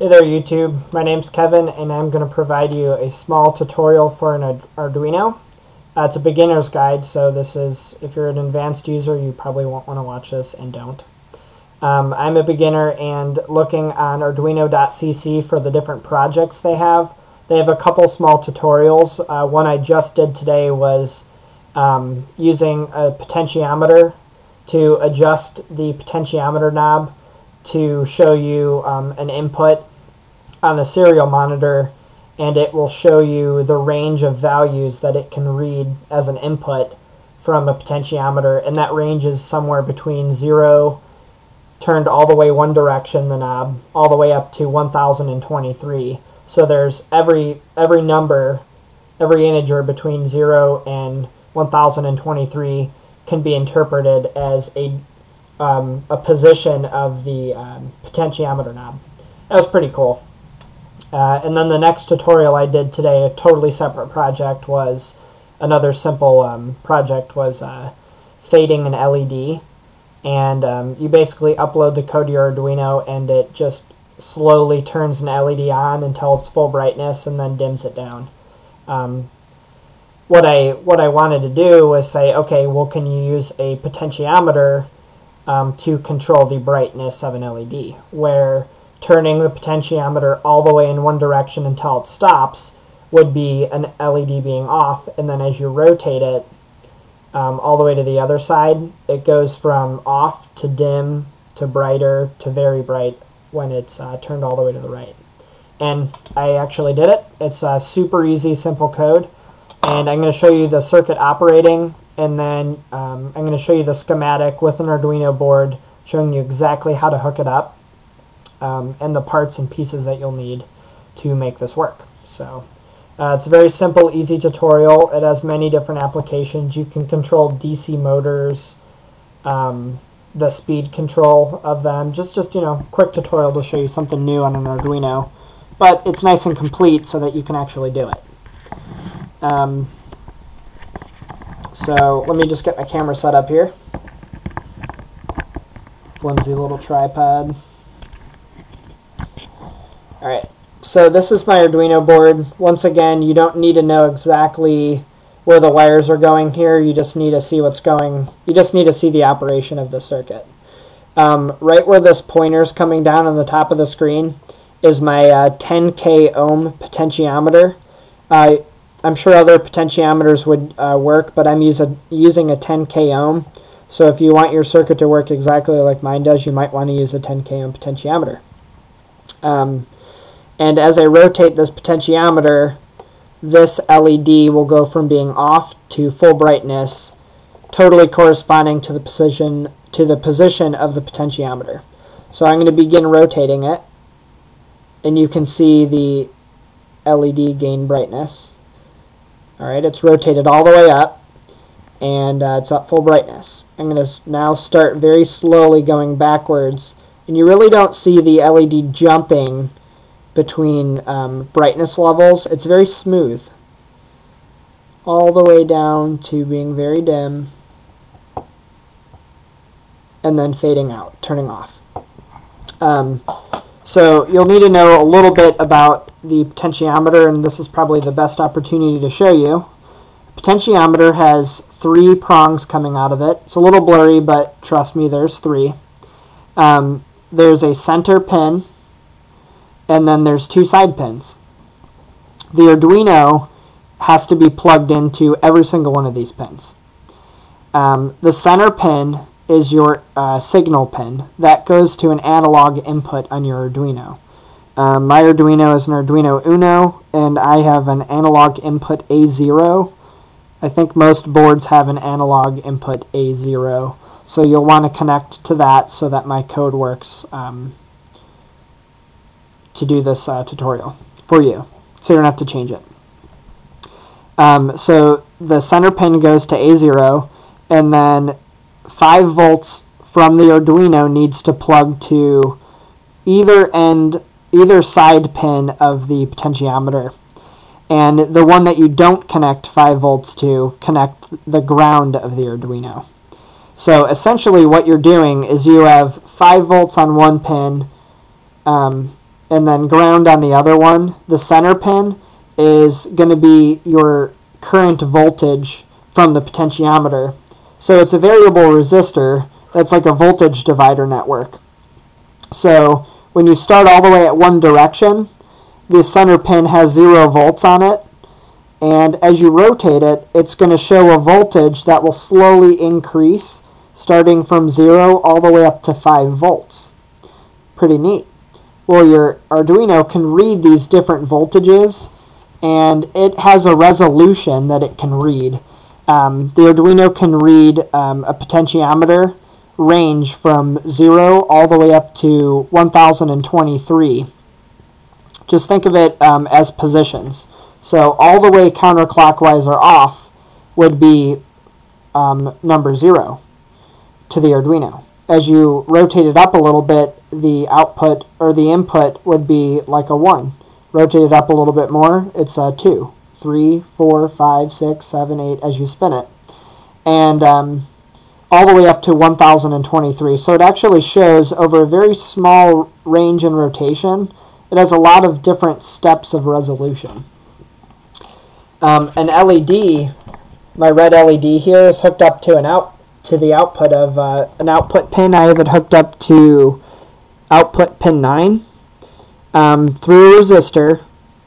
Hey there YouTube, my name's Kevin and I'm going to provide you a small tutorial for an Arduino. It's a beginner's guide, so this is, if you're an advanced user you probably won't want to watch this and don't. I'm a beginner and looking on arduino.cc for the different projects they have. They have a couple small tutorials. One I just did today was using a potentiometer to adjust the potentiometer knob to show you an input on the serial monitor, and it will show you the range of values that it can read as an input from a potentiometer, and that range is somewhere between 0 turned all the way one direction, the knob, all the way up to 1023. So there's every number, every integer between 0 and 1023 can be interpreted as a position of the potentiometer knob. That was pretty cool. And then the next tutorial I did today, a totally separate project, was another simple project, was fading an LED. And you basically upload the code to your Arduino and it just slowly turns an LED on until it's full brightness and then dims it down. What I wanted to do was say, okay, well, can you use a potentiometer to control the brightness of an LED, where turning the potentiometer all the way in one direction until it stops would be an LED being off, and then as you rotate it all the way to the other side, it goes from off to dim to brighter to very bright when it's turned all the way to the right. And I actually did it. It's super easy, simple code, and I'm going to show you the circuit operating. And then I'm going to show you the schematic with an Arduino board, showing you exactly how to hook it up and the parts and pieces that you'll need to make this work. So it's a very simple, easy tutorial. It has many different applications. You can control DC motors, the speed control of them. Just you know, quick tutorial to show you something new on an Arduino, but it's nice and complete so that you can actually do it. So let me just get my camera set up here. Flimsy little tripod. Alright, so this is my Arduino board. Once again, you don't need to know exactly where the wires are going here. You just need to see what's going. You just need to see the operation of the circuit. Right where this pointer is coming down on the top of the screen is my 10K ohm potentiometer. I'm sure other potentiometers would work, but I'm using a 10K ohm. So if you want your circuit to work exactly like mine does, you might want to use a 10K ohm potentiometer. And as I rotate this potentiometer, this LED will go from being off to full brightness, totally corresponding to the position of the potentiometer. So I'm going to begin rotating it, and you can see the LED gain brightness. Alright, it's rotated all the way up, and it's at full brightness. I'm going to now start very slowly going backwards, and you really don't see the LED jumping between brightness levels. It's very smooth, all the way down to being very dim, and then fading out, turning off. So you'll need to know a little bit about the potentiometer, and this is probably the best opportunity to show you. Potentiometer has 3 prongs coming out of it. It's a little blurry, but trust me, there's 3. There's a center pin, and then there's 2 side pins. The Arduino has to be plugged into every single one of these pins. The center pin is your signal pin. That goes to an analog input on your Arduino. My Arduino is an Arduino Uno, and I have an analog input A0. I think most boards have an analog input A0, so you'll want to connect to that so that my code works to do this tutorial for you, so you don't have to change it. So the center pin goes to A0, and then 5 volts from the Arduino needs to plug to either side pin of the potentiometer, and the one that you don't connect 5 volts to, connect the ground of the Arduino. So essentially what you're doing is you have 5 volts on one pin, and then ground on the other one. The center pin is going to be your current voltage from the potentiometer. So it's a variable resistor that's like a voltage divider network. So when you start all the way at one direction, the center pin has 0 volts on it, and as you rotate it, it's going to show a voltage that will slowly increase, starting from 0 all the way up to 5 volts. Pretty neat. Well, your Arduino can read these different voltages, and it has a resolution that it can read. The Arduino can read a potentiometer range from 0 all the way up to 1023. Just think of it as positions. So all the way counterclockwise or off would be number 0 to the Arduino. As you rotate it up a little bit, the output or the input would be like a 1. Rotate it up a little bit more, it's a 2, 3, 4, 5, 6, 7, 8 as you spin it. And all the way up to 1023. So it actually shows over a very small range in rotation. It has a lot of different steps of resolution. An LED, my red LED here, is hooked up to the output of an output pin. I have it hooked up to output pin 9 through a resistor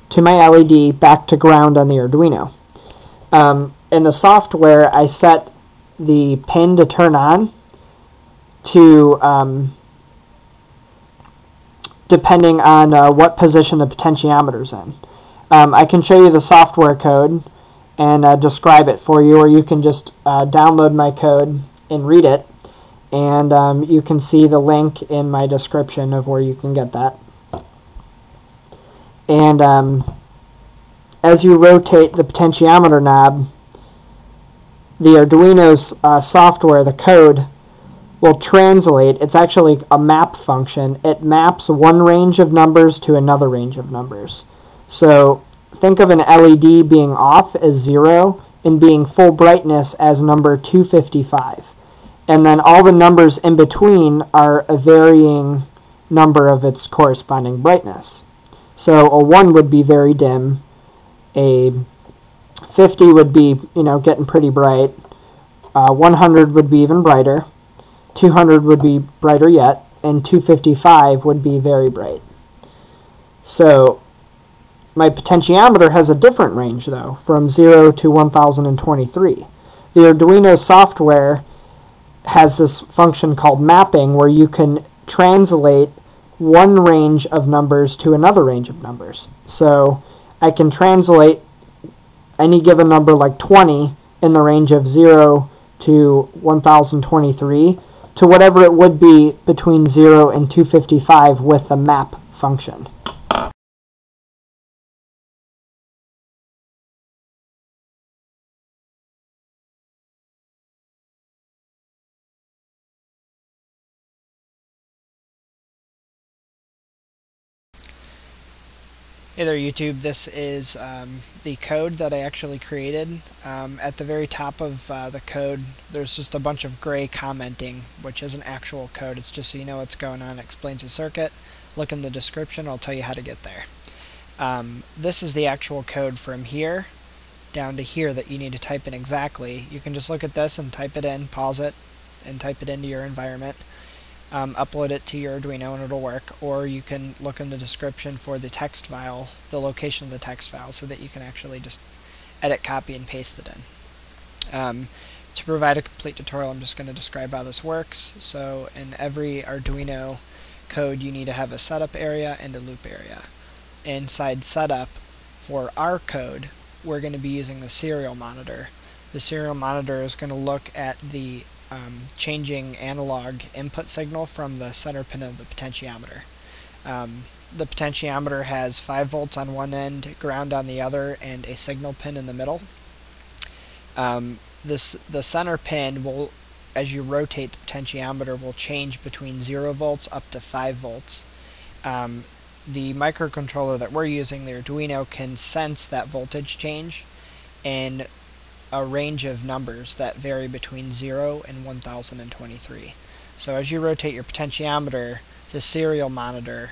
to my LED back to ground on the Arduino. In the software, I set the pin to turn on to depending on what position the potentiometer's in. I can show you the software code and describe it for you, or you can just download my code and read it, and you can see the link in my description of where you can get that. And as you rotate the potentiometer knob, the Arduino's software, the code, will translate. It's actually a map function. It maps one range of numbers to another range of numbers. So think of an LED being off as 0 and being full brightness as number 255. And then all the numbers in between are a varying number of its corresponding brightness. So a 1 would be very dim, a 50 would be, you know, getting pretty bright, 100 would be even brighter, 200 would be brighter yet, and 255 would be very bright. So my potentiometer has a different range, though, from 0 to 1023. The Arduino software has this function called mapping, where you can translate one range of numbers to another range of numbers. So I can translate any given number, like 20, in the range of 0 to 1023 to whatever it would be between 0 and 255 with the map function. Hey there, YouTube. This is the code that I actually created. At the very top of the code, there's just a bunch of gray commenting, which isn't actual code. It's just so you know what's going on. It explains the circuit. Look in the description. I'll tell you how to get there. This is the actual code from here down to here that you need to type in exactly. You can just look at this and type it in, pause it, and type it into your environment. Upload it to your Arduino and it'll work, or you can look in the description for the text file, the location of the text file, so that you can actually just edit, copy, and paste it in. To provide a complete tutorial, I'm just going to describe how this works. So in every Arduino code, you need to have a setup area and a loop area. Inside setup, for our code, we're going to be using the serial monitor. The serial monitor is going to look at the changing analog input signal from the center pin of the potentiometer. The potentiometer has 5 volts on one end, ground on the other, and a signal pin in the middle. The center pin will, as you rotate the potentiometer, will change between 0 volts up to 5 volts. The microcontroller that we're using, the Arduino, can sense that voltage change and a range of numbers that vary between 0 and 1023. So as you rotate your potentiometer, the serial monitor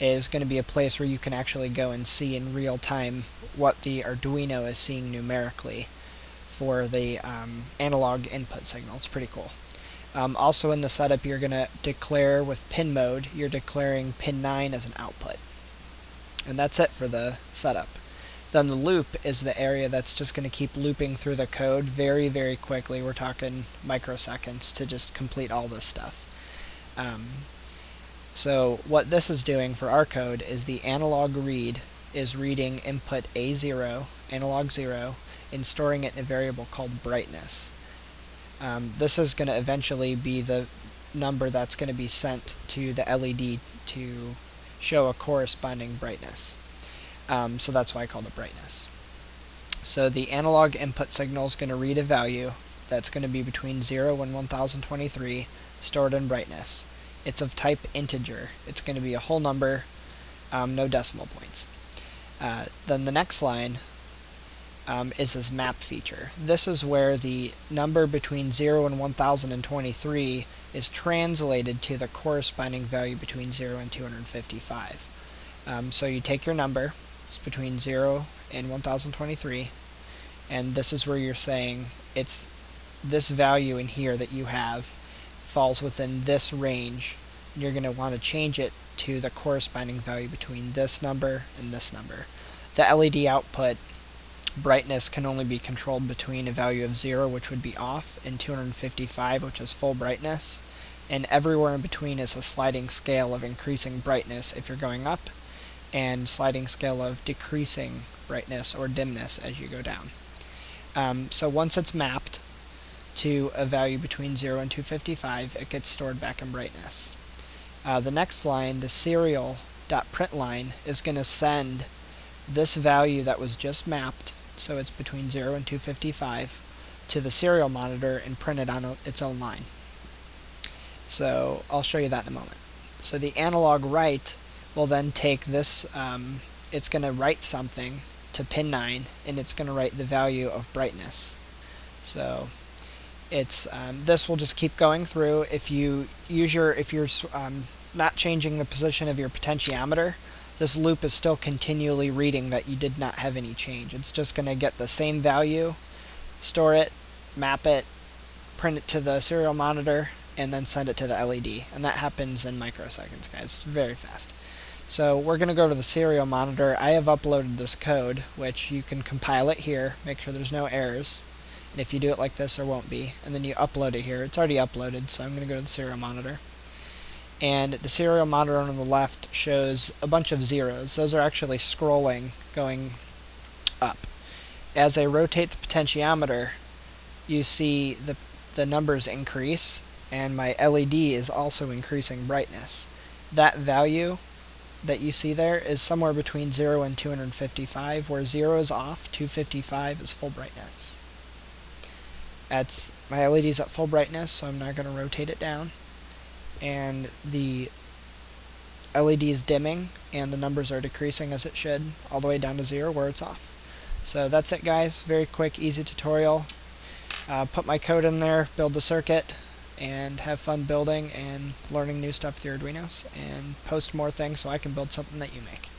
is going to be a place where you can actually go and see in real time what the Arduino is seeing numerically for the analog input signal. It's pretty cool. Also in the setup, you're going to declare with pin mode, you're declaring pin 9 as an output. And that's it for the setup. Then the loop is the area that's just going to keep looping through the code very, very quickly. We're talking microseconds to just complete all this stuff. So what this is doing for our code is the analog read is reading input A0, analog 0, and storing it in a variable called brightness. This is going to eventually be the number that's going to be sent to the LED to show a corresponding brightness. So that's why I call it brightness. So the analog input signal is going to read a value that's going to be between 0 and 1023 stored in brightness. It's of type integer. It's going to be a whole number, no decimal points. Then the next line is this map feature. This is where the number between 0 and 1023 is translated to the corresponding value between 0 and 255. So you take your number, it's between 0 and 1023, and this is where you're saying it's this value in here that you have falls within this range, and you're going to want to change it to the corresponding value between this number and this number. The LED output brightness can only be controlled between a value of 0, which would be off, and 255, which is full brightness, and everywhere in between is a sliding scale of increasing brightness if you're going up, and sliding scale of decreasing brightness or dimness as you go down. So once it's mapped to a value between 0 and 255, it gets stored back in brightness. The next line, the serial.println, is going to send this value that was just mapped, so it's between 0 and 255, to the serial monitor and print it on its own line. So I'll show you that in a moment. So the analog write will then take this, it's going to write something to pin 9, and it's going to write the value of brightness. So it's this will just keep going through. If you use your, if you're not changing the position of your potentiometer, this loop is still continually reading that you did not have any change. It's just going to get the same value, store it, map it, print it to the serial monitor, and then send it to the LED. And that happens in microseconds, guys. It's very fast. So we're going to go to the serial monitor. I have uploaded this code, which you can compile it here, make sure there's no errors. And if you do it like this, there won't be. And then you upload it here. It's already uploaded, so I'm going to go to the serial monitor. And the serial monitor on the left shows a bunch of zeros. Those are actually scrolling, going up. As I rotate the potentiometer, you see the numbers increase, and my LED is also increasing brightness. That value that you see there is somewhere between 0 and 255, where 0 is off, 255 is full brightness. That's, my LED's at full brightness, so I'm not going to rotate it down. And the LED is dimming, and the numbers are decreasing as it should, all the way down to 0 where it's off. So that's it, guys. Very quick, easy tutorial. Put my code in there, build the circuit, and have fun building and learning new stuff with your Arduinos. And post more things so I can build something that you make.